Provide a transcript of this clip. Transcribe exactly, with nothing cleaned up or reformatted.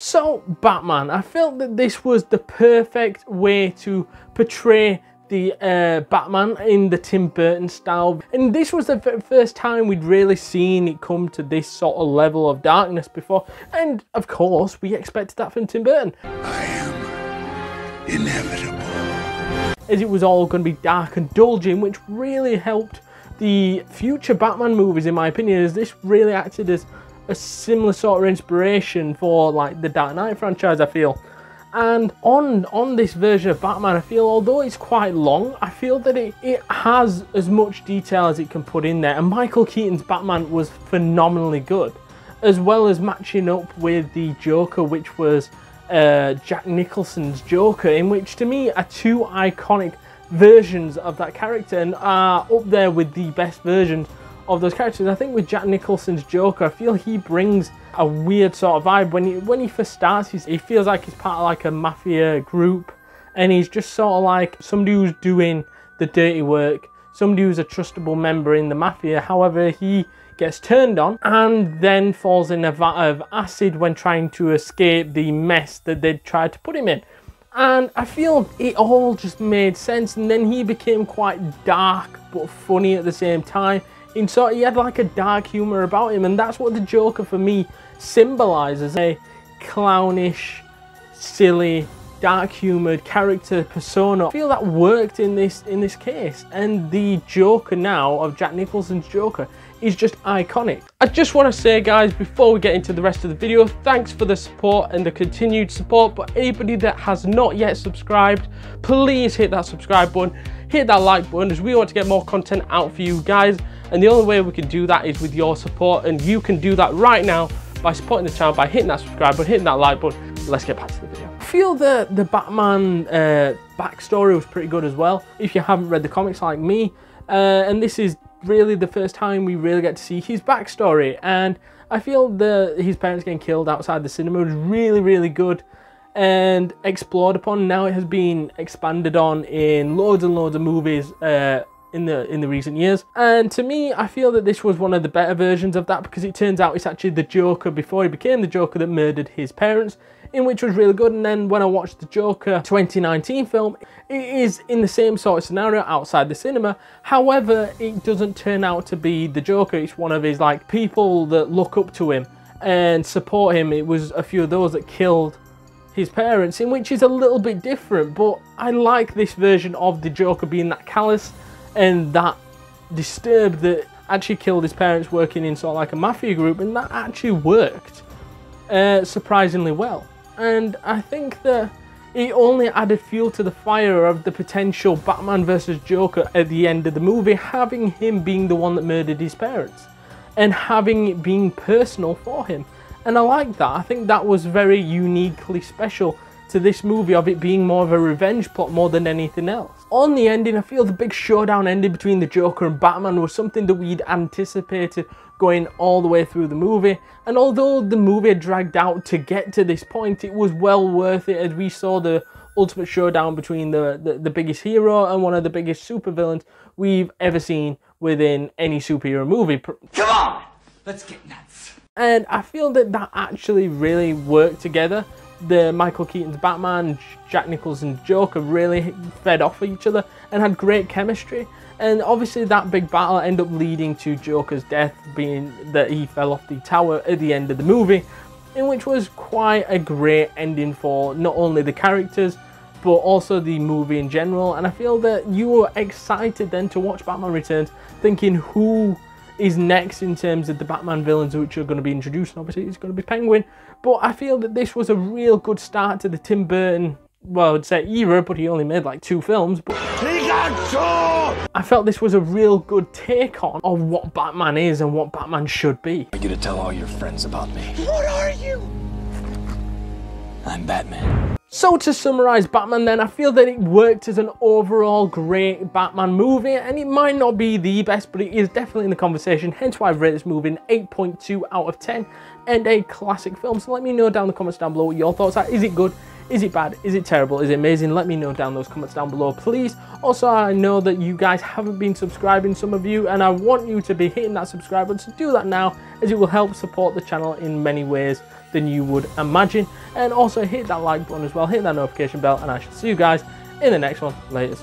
So, Batman, I felt that this was the perfect way to portray the uh, Batman in the Tim Burton style, and this was the first time we'd really seen it come to this sort of level of darkness before, and of course we expected that from Tim Burton. I am inevitable. As it was all going to be dark and dulging, which really helped the future Batman movies in my opinion, as this really acted as a similar sort of inspiration for like the Dark Knight franchise, I feel. And on on this version of Batman, I feel, although it's quite long, I feel that it, it has as much detail as it can put in there, and Michael Keaton's Batman was phenomenally good, as well as matching up with the Joker, which was uh, Jack Nicholson's Joker, in which to me are two iconic versions of that character and are up there with the best versions of those characters. I think with Jack Nicholson's Joker, I feel he brings a weird sort of vibe. When he, when he first starts, he's, he feels like he's part of like a mafia group, and he's just sort of like somebody who's doing the dirty work, somebody who's a trustable member in the mafia. However, he gets turned on and then falls in a vat of acid when trying to escape the mess that they tried to put him in. And I feel it all just made sense, and then he became quite dark but funny at the same time. And so he had like a dark humour about him, and that's what the Joker for me symbolises, a clownish, silly, dark humoured character persona. I feel that worked in this in this case, and the Joker now of Jack Nicholson's Joker is just iconic. I just want to say, guys, before we get into the rest of the video, thanks for the support and the continued support, but anybody that has not yet subscribed, please hit that subscribe button, hit that like button, as we want to get more content out for you guys. And the only way we can do that is with your support, and you can do that right now by supporting the channel by hitting that subscribe button, hitting that like button. Let's get back to the video. I feel that the Batman uh, backstory was pretty good as well, if you haven't read the comics like me, uh, and this is really the first time we really get to see his backstory. And I feel the his parents getting killed outside the cinema was really, really good and explored upon. Now it has been expanded on in loads and loads of movies uh, in the in the recent years, and to me I feel that this was one of the better versions of that, because it turns out it's actually the Joker before he became the Joker that murdered his parents, in which was really good. And then when I watched the Joker twenty nineteen film, it is in the same sort of scenario outside the cinema. However, it doesn't turn out to be the Joker, it's one of his like people that look up to him and support him. It was a few of those that killed his parents, in which is a little bit different, but I like this version of the Joker being that callous and that disturbed, that actually killed his parents working in sort of like a mafia group, and that actually worked uh, surprisingly well. And I think that it only added fuel to the fire of the potential Batman versus Joker at the end of the movie, having him being the one that murdered his parents and having it being personal for him. And I like that. I think that was very uniquely special to this movie, of it being more of a revenge plot more than anything else. On the ending, I feel the big showdown ending between the Joker and Batman was something that we'd anticipated going all the way through the movie, and although the movie had dragged out to get to this point, it was well worth it, as we saw the ultimate showdown between the, the, the biggest hero and one of the biggest supervillains we've ever seen within any superhero movie. Come on, let's get nuts. And I feel that that actually really worked together. The Michael Keaton's Batman, Jack Nicholson's Joker really fed off of each other and had great chemistry, and obviously that big battle ended up leading to Joker's death, being that he fell off the tower at the end of the movie, in which was quite a great ending for not only the characters but also the movie in general. And I feel that you were excited then to watch Batman Returns, thinking who is next in terms of the Batman villains which are going to be introduced, and obviously it's going to be Penguin. But I feel that this was a real good start to the Tim Burton, well, I'd say era, but he only made like two films. But he got two! I felt this was a real good take on of what Batman is and what Batman should be. I want you to tell all your friends about me. What are you? I'm Batman. So to summarise Batman then, I feel that it worked as an overall great Batman movie, and it might not be the best, but it is definitely in the conversation, hence why I've rated this movie an eight point two out of ten and a classic film. So let me know down in the comments down below what your thoughts are. Is it good? Is it bad? Is it terrible? Is it amazing? Let me know down those comments down below, please. Also, I know that you guys haven't been subscribing, some of you, and I want you to be hitting that subscribe button, so do that now, as it will help support the channel in many ways. than you would imagine. And also hit that like button as well, hit that notification bell, and I shall see you guys in the next one. Laters.